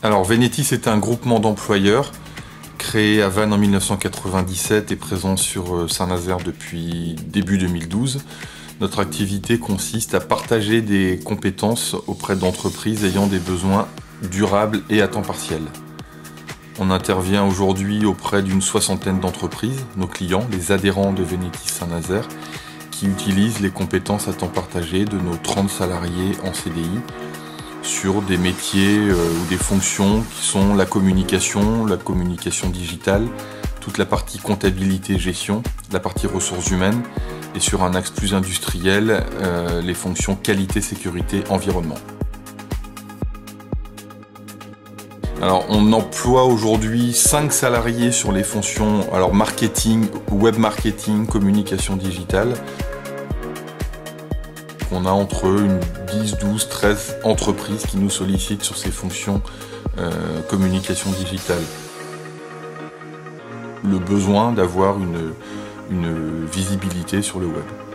Alors Vénétis est un groupement d'employeurs créé à Vannes en 1997 et présent sur Saint-Nazaire depuis début 2012. Notre activité consiste à partager des compétences auprès d'entreprises ayant des besoins durables et à temps partiel. On intervient aujourd'hui auprès d'une 60aine d'entreprises, nos clients, les adhérents de Vénétis Saint-Nazaire, qui utilisent les compétences à temps partagé de nos 30 salariés en CDI sur des métiers ou des fonctions qui sont la communication digitale, toute la partie comptabilité et gestion, la partie ressources humaines et sur un axe plus industriel, les fonctions qualité, sécurité, environnement. Alors, on emploie aujourd'hui 5 salariés sur les fonctions alors marketing, web marketing, communication digitale. On a entre une 10, 12, 13 entreprises qui nous sollicitent sur ces fonctions communication digitale. Le besoin d'avoir une visibilité sur le web.